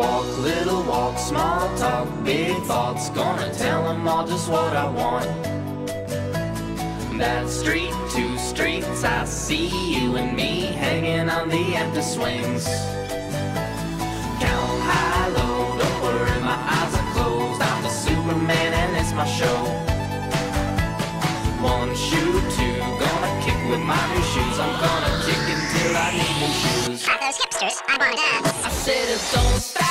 walk, little walk, small talk, big thoughts. Gonna tell them all just what I want. That street, two streets, I see you and me hanging on the empty swings. Count high, low, don't worry, my eyes are closed. I'm the Superman and it's my show. One shoe, two, gonna kick with my new shoes. I'm gonna kick until I need new shoes. Like those hipsters, I wanna dance. I said it, don't stop.